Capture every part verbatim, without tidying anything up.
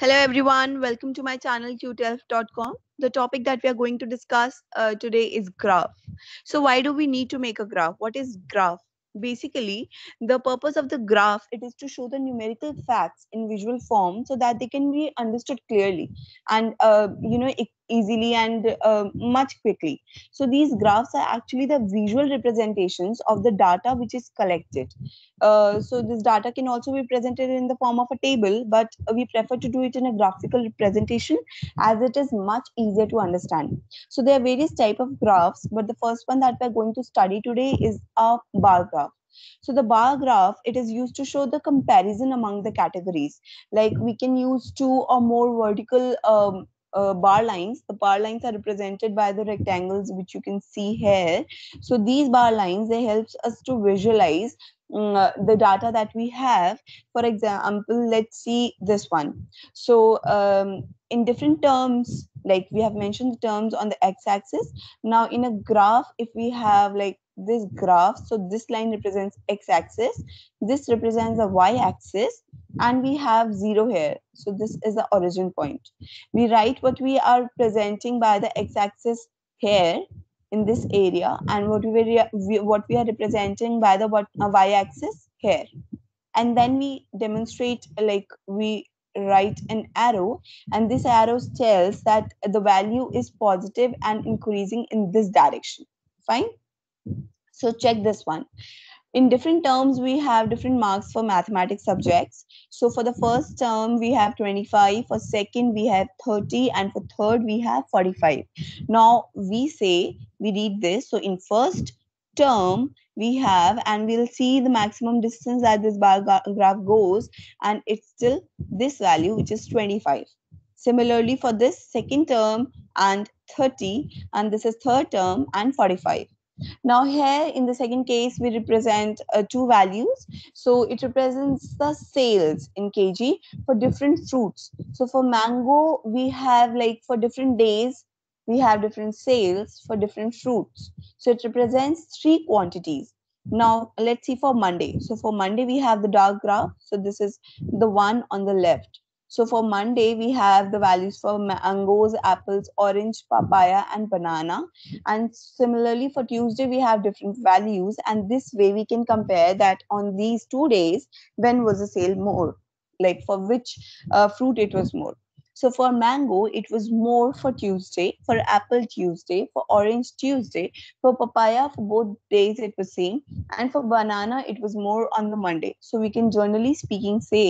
Hello everyone, welcome to my channel tutelf dot com. The topic that we are going to discuss uh, today is graph. So why do we need to make a graph? What is graph? Basically, the purpose of the graph, it is to show the numerical facts in visual form so that they can be understood clearly and uh, you know easily and uh, much quickly. So these graphs are actually the visual representations of the data which is collected. Uh, so this data can also be presented in the form of a table, but we prefer to do it in a graphical representation as it is much easier to understand. So there are various types of graphs, but the first one that we're going to study today is a bar graph. So the bar graph, it is used to show the comparison among the categories. Like we can use two or more vertical um, Uh, bar lines. The bar lines are represented by the rectangles which you can see here. So these bar lines, they helps us to visualize um, uh, the data that we have. For example, let's see this one. So um, in different terms, like we have mentioned the terms on the x-axis. Now in a graph, if we have like this graph, so this line represents x-axis, this represents the y-axis, and we have zero here. So this is the origin point. We write what we are presenting by the x-axis here in this area, and what we were we, what we are representing by the what, uh, y-axis here. And then we demonstrate, like we write an arrow, and this arrow tells that the value is positive and increasing in this direction. Fine. So check this one. In different terms, we have different marks for mathematics subjects. So for the first term, we have twenty-five. For second, we have thirty. And for third, we have forty-five. Now, we say, we read this. So in first term, we have, and we'll see the maximum distance that this bar graph goes. And it's still this value, which is twenty-five. Similarly, for this second term and thirty. And this is third term and forty-five. Now here in the second case, we represent uh, two values. So it represents the sales in kg for different fruits. So for mango, we have like for different days, we have different sales for different fruits. So it represents three quantities. Now let's see for Monday. So for Monday, we have the dark graph. So this is the one on the left. So for Monday, we have the values for mangoes, apples, orange, papaya, and banana. And similarly for Tuesday, we have different values. And this way we can compare that on these two days, when was the sale more? Like for which uh, fruit it was more. So for mango, it was more for Tuesday, for apple Tuesday, for orange Tuesday, for papaya, for both days it was same, and for banana, it was more on the Monday. So we can generally speaking say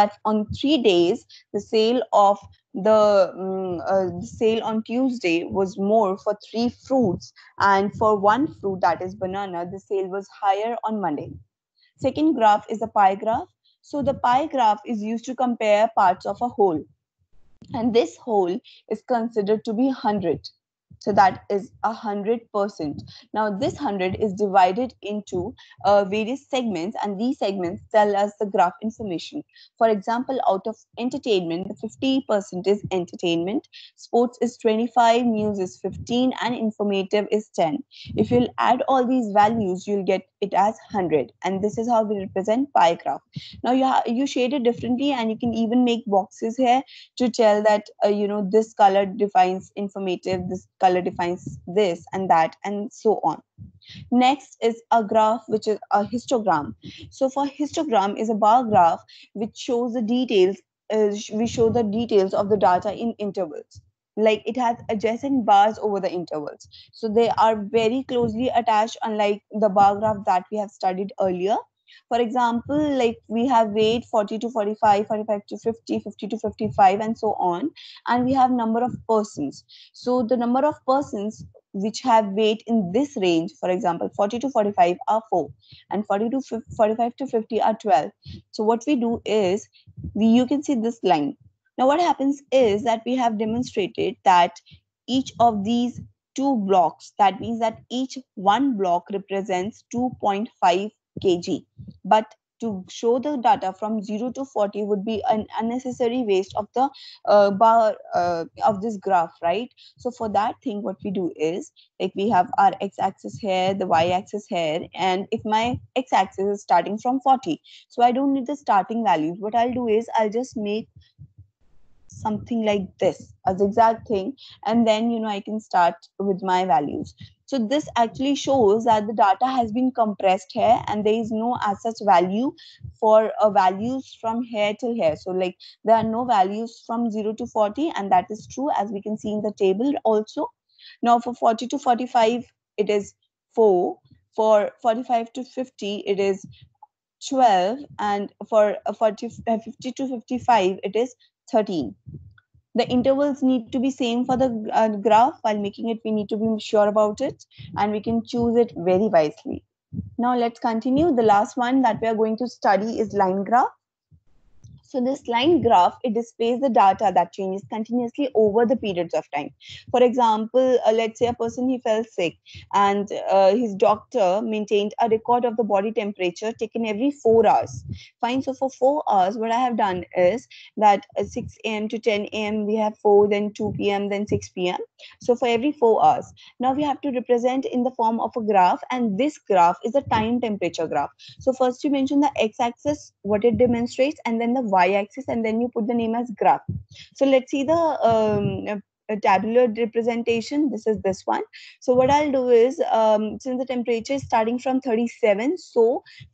that on three days, the sale of the, um, uh, the sale on Tuesday was more for three fruits, and for one fruit, that is banana, the sale was higher on Monday. Second graph is the pie graph. So the pie graph is used to compare parts of a whole. And this whole is considered to be one hundred. So that is one hundred percent. Now this one hundred is divided into uh, various segments, and these segments tell us the graph information. For example, out of entertainment, the fifty percent is entertainment, sports is twenty-five, news is fifteen, and informative is ten. If you'll add all these values, you'll get it as one hundred. And this is how we represent pie graph. Now you, you shade it differently, and you can even make boxes here to tell that, uh, you know, this color defines informative, this color defines this and that, and so on. Next is a graph which is a histogram. So for histogram is a bar graph which shows the details, uh, we show the details of the data in intervals. Like it has adjacent bars over the intervals. So they are very closely attached, unlike the bar graph that we have studied earlier. For example, like we have weight forty to forty-five, forty-five to fifty, fifty to fifty-five, and so on. And we have number of persons. So the number of persons which have weight in this range, for example, forty to forty-five are four, and forty to forty-five to fifty are twelve. So what we do is, we, you can see this line. Now what happens is that we have demonstrated that each of these two blocks, that means that each one block represents two point five kilograms. But to show the data from zero to forty would be an unnecessary waste of the uh, bar uh, of this graph, right? So for that thing, what we do is, like we have our x-axis here, the y-axis here, and if my x-axis is starting from forty, so I don't need the starting values. What I'll do is I'll just make something like this, a zigzag thing, and then, you know, I can start with my values. So this actually shows that the data has been compressed here and there is no as such value for uh, values from here till here. So like there are no values from zero to forty, and that is true, as we can see in the table also. Now for forty to forty-five, it is four. For forty-five to fifty, it is twelve, and for forty, fifty to fifty-five, it is thirteen. The intervals need to be same for the uh, graph. While making it, we need to be sure about it, and we can choose it very wisely. Now let's continue. The last one that we are going to study is line graph. So this line graph, it displays the data that changes continuously over the periods of time. For example, uh, let's say a person, he fell sick, and uh, his doctor maintained a record of the body temperature taken every four hours. Fine. So for four hours, what I have done is that uh, six A M to ten A M we have four, then two P M, then six P M So for every four hours. Now we have to represent in the form of a graph, and this graph is a time temperature graph. So first you mention the x-axis, what it demonstrates, and then the y y-axis, and then you put the name as graph. So let's see the um, tabular representation. This is this one. So what I'll do is, um, since the temperature is starting from thirty-seven, so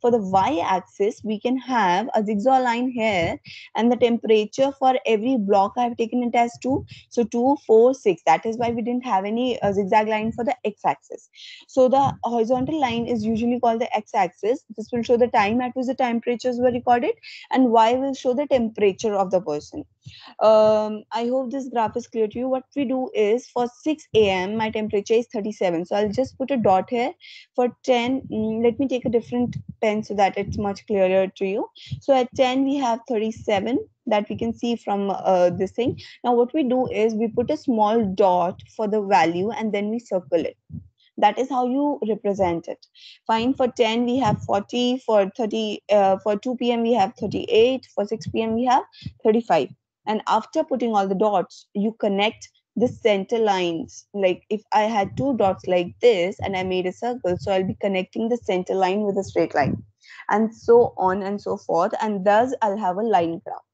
for the y-axis we can have a zigzag line here, and the temperature for every block I've taken it as two. So two, four, six. That is why we didn't have any uh, zigzag line for the x-axis. So the horizontal line is usually called the x-axis. This will show the time at which the temperatures were recorded, and y will show the temperature of the person. Um, I hope this graph is clear to you. What we do is, for six A M my temperature is thirty-seven, so I'll just put a dot here. For ten, let me take a different pen so that it's much clearer to you. So at ten we have thirty-seven, that we can see from uh, this thing. Now what we do is we put a small dot for the value and then we circle it. That is how you represent it. Fine. For ten we have forty, for thirty, uh, for two P M we have thirty-eight, for six P M we have thirty-five. And after putting all the dots, you connect the center lines. Like if I had two dots like this and I made a circle, so I'll be connecting the center line with a straight line, and so on and so forth. And thus I'll have a line graph.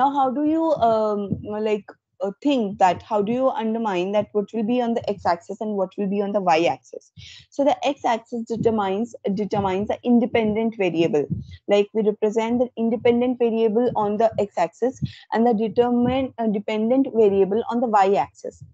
Now, how do you um, like uh, think that, how do you undermine that what will be on the x-axis and what will be on the y-axis? So the x-axis determines determines the independent variable. Like we represent the independent variable on the x-axis and the determined uh, dependent variable on the y-axis.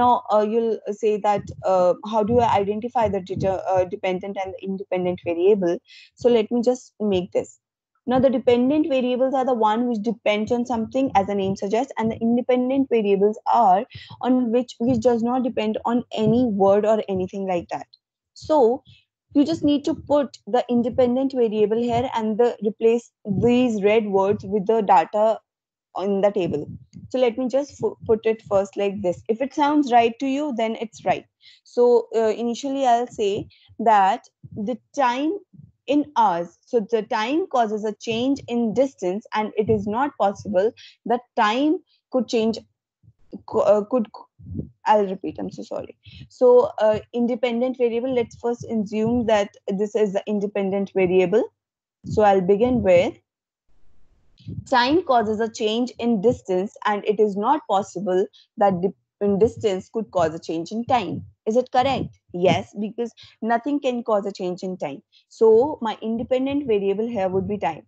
Now uh, you'll say that uh, how do I identify the deter, uh, dependent and the independent variable? So let me just make this. Now, the dependent variables are the one which depends on something, as the name suggests, and the independent variables are on which which does not depend on any word or anything like that. So you just need to put the independent variable here and the replace these red words with the data on the table. So let me just put it first like this. If it sounds right to you, then it's right. So uh, initially I'll say that the time in hours, so the time causes a change in distance, and it is not possible that time could change, uh, could, I'll repeat, I'm so sorry. So uh, independent variable, let's first assume that this is the independent variable. So I'll begin with time causes a change in distance, and it is not possible that the in distance could cause a change in time. Is it correct? Yes, because nothing can cause a change in time. So my independent variable here would be time.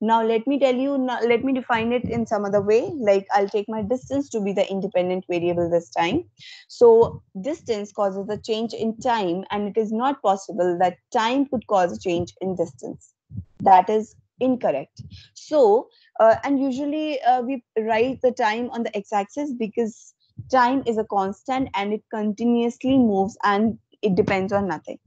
Now let me tell you, now let me define it in some other way. Like I'll take my distance to be the independent variable this time. So distance causes a change in time, and it is not possible that time could cause a change in distance. That is incorrect. So uh, and usually uh, we write the time on the x-axis, because time is a constant and it continuously moves and it depends on nothing.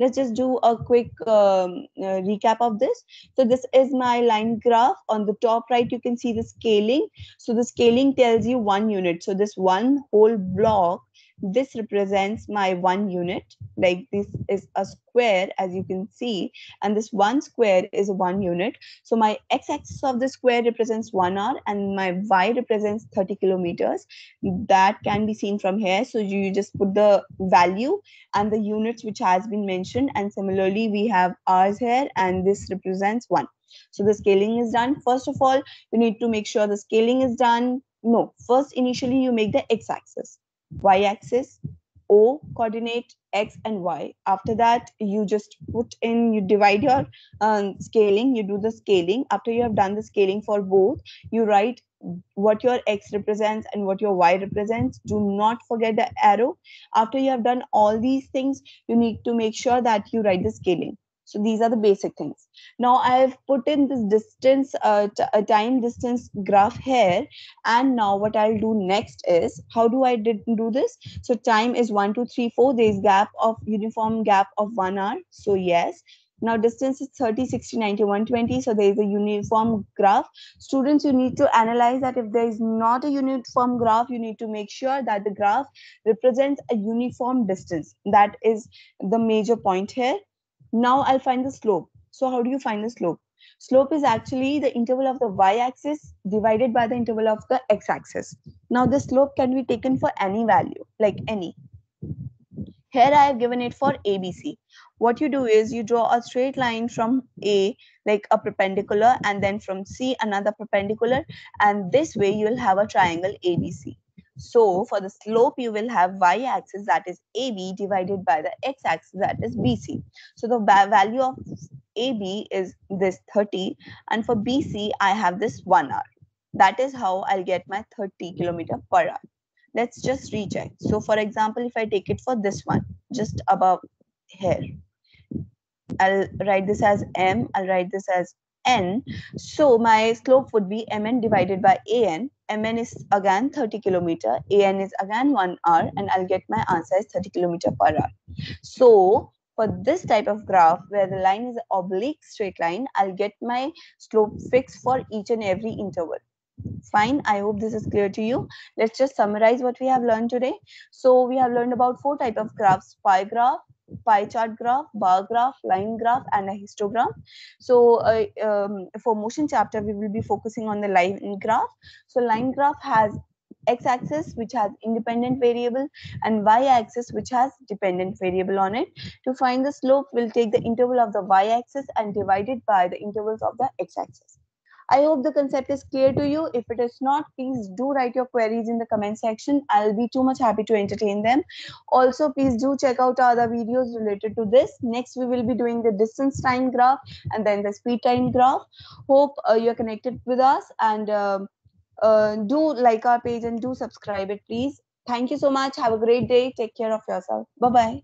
Let's just do a quick um, uh, recap of this. So this is my line graph. On the top right, you can see the scaling. So the scaling tells you one unit. So this one whole block, this represents my one unit. Like this is a square, as you can see, and this one square is one unit. So my x-axis of the square represents one hour, and my y represents thirty kilometers. That can be seen from here. So you just put the value and the units which has been mentioned, and similarly we have hours here, and this represents one. So the scaling is done. First of all, you need to make sure the scaling is done. No, first initially you make the x-axis, y-axis, O coordinate, x and y. After that, you just put in, you divide your um, scaling, you do the scaling. After you have done the scaling for both, you write what your x represents and what your y represents. Do not forget the arrow. After you have done all these things, you need to make sure that you write the scaling. So these are the basic things. Now I've put in this distance, uh, a time distance graph here. And now what I'll do next is, how do I did, do this? So time is one, two, three, four. There's gap of uniform gap of one hour. So yes. Now distance is thirty, sixty, ninety, one twenty. So there is a uniform graph. Students, you need to analyze that if there is not a uniform graph, you need to make sure that the graph represents a uniform distance. That is the major point here. Now I'll find the slope. So how do you find the slope? Slope is actually the interval of the y-axis divided by the interval of the x-axis. Now the slope can be taken for any value, like any. Here I have given it for A B C. What you do is you draw a straight line from A, like a perpendicular, and then from C, another perpendicular. And this way you will have a triangle A B C. So for the slope, you will have y-axis, that is A B, divided by the x-axis, that is B C. So the value of A B is this thirty, and for B C, I have this one hour. That is how I'll get my thirty kilometers per hour. Let's just recheck. So for example, if I take it for this one, just above here, I'll write this as M, I'll write this as N. So my slope would be M N divided by A N. M N is again thirty kilometers, A N is again one hour, and I'll get my answer is thirty kilometers per hour. So for this type of graph where the line is an oblique straight line, I'll get my slope fixed for each and every interval. Fine, I hope this is clear to you. Let's just summarize what we have learned today. So we have learned about four types of graphs: pie graph, pie chart graph, bar graph, line graph, and a histogram. So uh, um, for motion chapter, we will be focusing on the line graph. So line graph has x-axis, which has independent variable, and y-axis, which has dependent variable on it. To find the slope, we'll take the interval of the y-axis and divide it by the intervals of the x-axis. I hope the concept is clear to you. If it is not, please do write your queries in the comment section. I'll be too much happy to entertain them. Also, please do check out our other videos related to this. Next, we will be doing the distance time graph and then the speed time graph. Hope uh, you're connected with us, and uh, uh, do like our page and do subscribe it, please. Thank you so much. Have a great day. Take care of yourself. Bye-bye.